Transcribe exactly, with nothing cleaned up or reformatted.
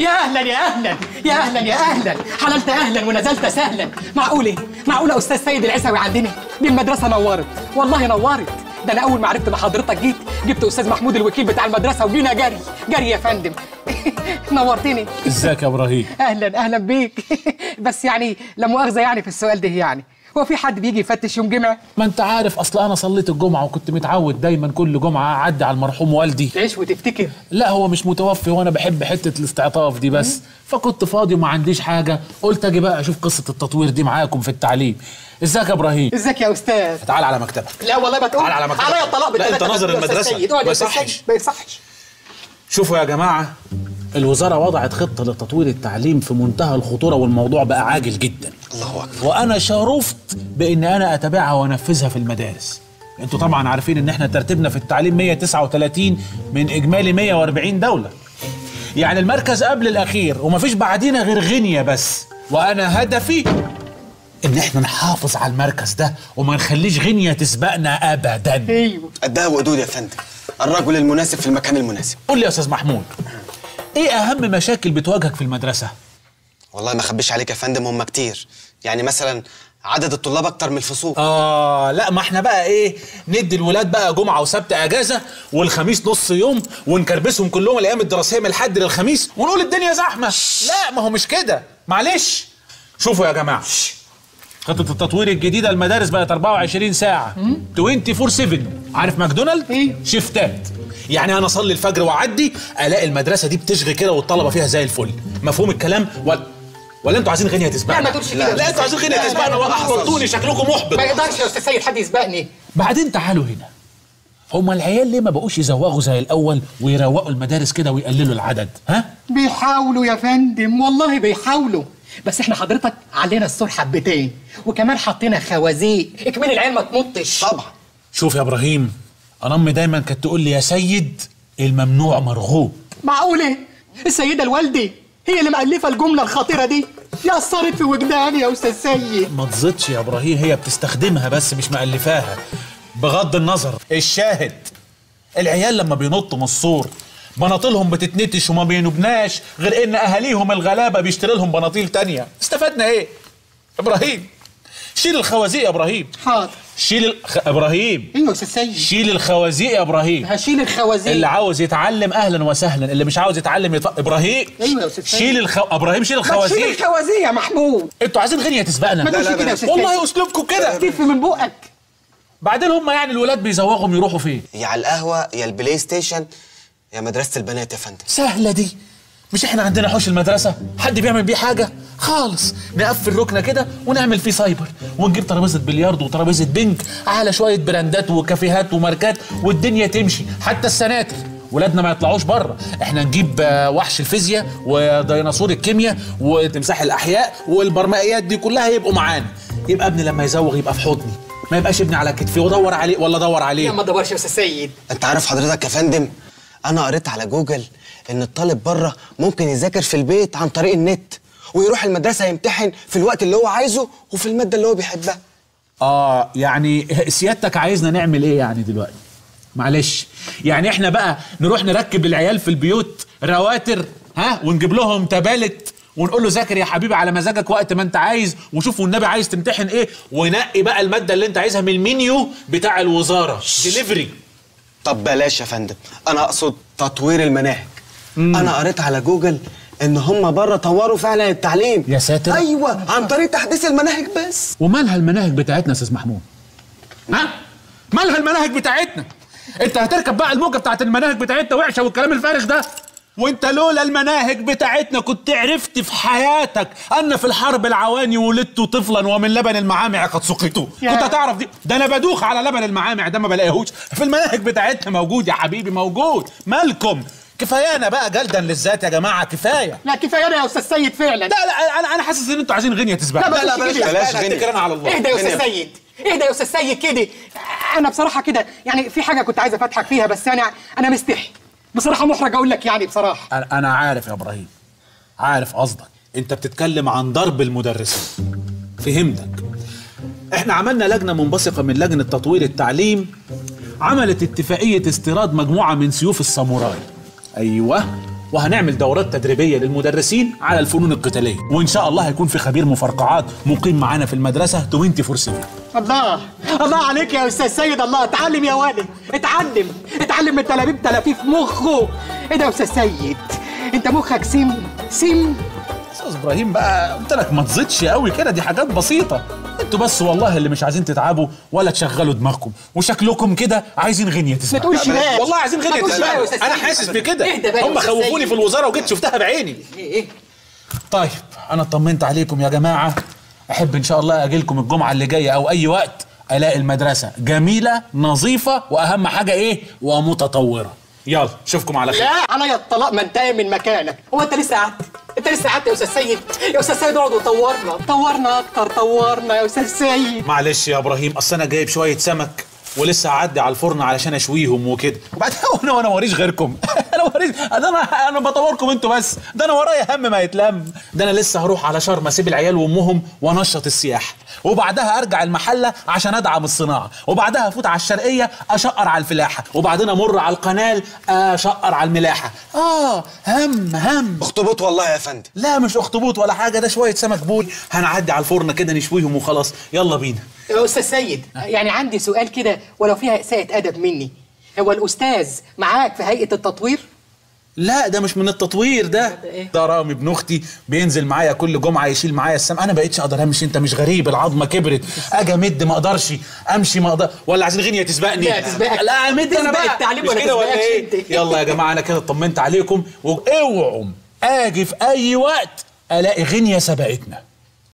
يا اهلا يا اهلا يا اهلا يا اهلا، حللت اهلا ونزلت سهلا. معقوله معقوله استاذ سيد العسوي عندنا دي المدرسه نورت، والله نورت. ده انا اول ما عرفت بحضرتك جيت جبت استاذ محمود الوكيل بتاع المدرسه وجينا جري جري يا فندم. نورتني. ازيك يا ابراهيم؟ اهلا اهلا بيك. بس يعني لا مؤاخذه يعني في السؤال ده، يعني هو في حد بيجي يفتش يوم جمعه؟ ما انت عارف، اصل انا صليت الجمعه وكنت متعود دايما كل جمعه اعدي على المرحوم والدي. تعيش وتفتكر؟ لا هو مش متوفي، وانا بحب حته الاستعطاف دي بس. فكنت فاضي وما عنديش حاجه، قلت اجي بقى اشوف قصه التطوير دي معاكم في التعليم. ازيك يا ابراهيم؟ ازيك يا استاذ؟ تعال على مكتبك. لا والله ما تقول تعال على مكتبك، عليا الطلاق بالثلاثه. لا انت ناظر المدرسه ما يصحش ما يصحش. شوفوا يا جماعه، الوزارة وضعت خطة لتطوير التعليم في منتهى الخطورة، والموضوع بقى عاجل جدا. الله أكبر. وأنا شرفت بإن أنا أتابعها وأنفذها في المدارس. أنتوا طبعًا عارفين إن إحنا ترتيبنا في التعليم مية وتسعة وتلاتين من إجمالي مية وأربعين دولة. يعني المركز قبل الأخير ومفيش بعدينا غير غينيا بس، وأنا هدفي إن إحنا نحافظ على المركز ده وما نخليش غينيا تسبقنا أبدًا. أيوه. قدها وقدود يا فندم، الرجل المناسب في المكان المناسب. قول لي يا أستاذ محمود، ايه اهم مشاكل بتواجهك في المدرسه؟ والله ما اخبيش عليك يا فندم، هم كتير. يعني مثلا عدد الطلاب اكتر من الفصول. اه لا، ما احنا بقى ايه، ندي الولاد بقى جمعه وسبت اجازه والخميس نص يوم، ونكربسهم كلهم الايام الدراسيه من الحد للخميس ونقول الدنيا زحمه. لا ما هو مش كده، معلش. شوفوا يا جماعه، خطه التطوير الجديده المدارس بقت أربعة وعشرين ساعه أربعة وعشرين سبعة. عارف ماكدونالد؟ ايه شيفتات. يعني انا اصلي الفجر واعدي الاقي المدرسه دي بتشغي كده والطلبه فيها زي الفل. مفهوم الكلام ولا ولا انتوا عايزين غينيا تسبقنا؟ لا ما تقولش كده. لا انتوا عايزين غينيا تسبقنا واحبطتوني، شكلكم محبط. ما يقدرش يا استاذ سيد حد يسبقني. بعدين تعالوا هنا، هما العيال ليه ما بقوش يزوغوا زي الاول ويروقوا المدارس كده ويقللوا العدد؟ ها؟ بيحاولوا يا فندم، والله بيحاولوا، بس احنا حضرتك علينا السور حبتين، وكمان حطينا خوازيق اكمل العيال ما تنطش. طبعا. شوف يا ابراهيم، أنا أمي دايماً كانت تقول لي يا سيد الممنوع مرغوب. معقولة؟ السيدة الوالدة هي اللي مألفة الجملة الخطيرة دي؟ يا أثرت في وجداني يا أستاذ سيد. ما تزيدش يا إبراهيم، هي بتستخدمها بس مش مألفاها. بغض النظر، الشاهد العيال لما بينطوا من السور بناطيلهم بتتنتش وما بينبناش غير إن أهاليهم الغلابة بيشتري لهم بناطيل تانية. استفدنا إيه؟ إبراهيم شيل الخوازيق يا ابراهيم. حاضر. شيل الخ... ابراهيم. ايوه يا استاذ سيد. شيل الخوازيق يا ابراهيم. هشيل الخوازيق. اللي عاوز يتعلم اهلا وسهلا، اللي مش عاوز يتعلم يط... ابراهيم. ايوه يا استاذ سيد. شيل الخ... ابراهيم شيل الخوازيق. شيل الخوازيق يا محمود. انتوا عايزين غينيا تسبقنا. ما تقولش كده يا استاذ سيد، والله اسلوبكم كده. تف من بقك. بعدين هم يعني الولاد بيزوغهم يروحوا فين؟ يا على القهوه يا البلاي ستيشن يا مدرسه البنات يا فندم. سهله دي، مش احنا عندنا حوش المدرسه حد بيعمل بيه حاجه خالص. نقفل ركنه كده ونعمل فيه سايبر، ونجيب ترابيزه بلياردو وترابيزه بنج على شويه براندات وكافيهات وماركات، والدنيا تمشي. حتى السناتر ولادنا ما يطلعوش بره، احنا نجيب وحش الفيزياء وديناصور الكيمياء وتمساح الاحياء والبرمائيات دي كلها يبقوا معانا. يبقى ابني لما يزوغ يبقى في حضني، ما يبقاش ابني على كتفي وادور عليه ولا ادور عليه. لا ما ادورش يا استاذ سيد. انت عارف حضرتك يا فندم، انا قريت على جوجل إن الطالب بره ممكن يذاكر في البيت عن طريق النت، ويروح المدرسة يمتحن في الوقت اللي هو عايزه وفي المادة اللي هو بيحبها. آه يعني سيادتك عايزنا نعمل إيه يعني دلوقتي؟ معلش، يعني إحنا بقى نروح نركب العيال في البيوت رواتر، ها، ونجيب لهم تبالت ونقول له ذاكر يا حبيبي على مزاجك وقت ما أنت عايز، وشوف والنبي عايز تمتحن إيه، ونقي بقى المادة اللي أنت عايزها من المنيو بتاع الوزارة. ديليفري. طب بلاش يا فندم، أنا أقصد تطوير المناهج. مم. أنا قريت على جوجل إن هم بره طوروا فعلا التعليم. يا ساتر. أيوه، عن طريق تحديث المناهج بس. ومالها المناهج بتاعتنا يا أستاذ محمود؟ ها؟ مالها المناهج بتاعتنا؟ أنت هتركب بقى الموجة بتاعت المناهج بتاعتنا وحشة والكلام الفارغ ده؟ وأنت لولا المناهج بتاعتنا كنت عرفت في حياتك أن في الحرب العواني ولدت طفلا ومن لبن المعامع قد سقيته. كنت هتعرف دي، ده أنا بدوخ على لبن المعامع ده ما بلاقيهوش، في المناهج بتاعتنا موجود يا حبيبي موجود، مالكم؟ كفايانا بقى جلدا للذات يا جماعه، كفايه. لا كفايانا يا استاذ سيد فعلا. لا لا انا انا حاسس ان انتوا عايزين غينيا تسبقنا. لا لا بلاش بلاش غينيا، على الله. اهدى يا استاذ سيد، اهدى يا استاذ سيد كده. انا بصراحه كده يعني في حاجه كنت عايزه افتحك فيها، بس يعني انا مستحي بصراحه، محرج اقول لك يعني بصراحه. انا عارف يا ابراهيم، عارف قصدك، انت بتتكلم عن ضرب المدرسين. فهمتك. احنا عملنا لجنه منبثقه من لجنه تطوير التعليم، عملت اتفاقيه استيراد مجموعه من سيوف الساموراي. ايوه، وهنعمل دورات تدريبيه للمدرسين على الفنون القتاليه، وان شاء الله هيكون في خبير مفرقعات مقيم معانا في المدرسه أربعة وعشرين ساعة. الله الله عليك يا استاذ سيد، الله اتعلم يا ولد، اتعلم اتعلم من تلابيب تلافيف مخه. ايه ده يا استاذ سيد، انت مخك سم سم. استاذ ابراهيم بقى قلت لك ما تزيدش قوي كده، دي حاجات بسيطه، انتوا بس والله اللي مش عايزين تتعبوا ولا تشغلوا دماغكم، وشكلكم كده عايزين غنيه تسمع. ما تقولش بقى، والله عايزين غنيه تسمع، انا حاسس بكده. هم خوفوني في الوزاره وجيت شفتها بعيني. ايه طيب انا اطمنت عليكم يا جماعه، احب ان شاء الله اجي لكم الجمعه اللي جايه او اي وقت الاقي المدرسه جميله نظيفه، واهم حاجه ايه، ومتطوره. يلا اشوفكم على خير. لا عليا الطلاق، ما انتهي من مكانك. هو انت لسه قاعد انت لسه قاعد يا استاذ سيد، يا استاذ سيد اقعد وطورنا طورنا اكتر، طورنا يا استاذ سيد. معلش يا ابراهيم، اصل انا جايب شويه سمك ولسه هعدي على الفرن علشان اشويهم وكده، وبعدين انا وانا موريش غيركم. انا موريش، انا انا بطوركم انتوا بس، ده انا ورايا هم ما يتلم، ده انا لسه هروح على شرم اسيب العيال وامهم وانشط السياحه، وبعدها ارجع المحله عشان ادعم الصناعه، وبعدها افوت على الشرقيه اشقر على الفلاحه، وبعدين امر على القنال اشقر على الملاحه. اه هم هم اخطبوط والله يا فندم. لا مش اخطبوط ولا حاجه، ده شويه سمك بوري هنعدي على الفرن كده نشويهم وخلاص. يلا بينا يا استاذ سيد. يعني عندي سؤال كده ولو فيها إساءة أدب مني، هو الأستاذ معاك في هيئة التطوير؟ لا ده مش من التطوير، ده ده رامي ابن اختي بينزل معايا كل جمعه يشيل معايا السمك، انا بقيتش اقدر امشي. انت مش غريب، العظمه كبرت، اجي امد ما اقدرش امشي، ما اقدر ولا عايزين غنيه تسبقني. لا تسبقك، لا امد انا بقى التعليم ولا تسبقك انت. يلا يا جماعه انا كده اطمنت عليكم، واوعوا اجي في اي وقت الاقي غنيه سبقتنا.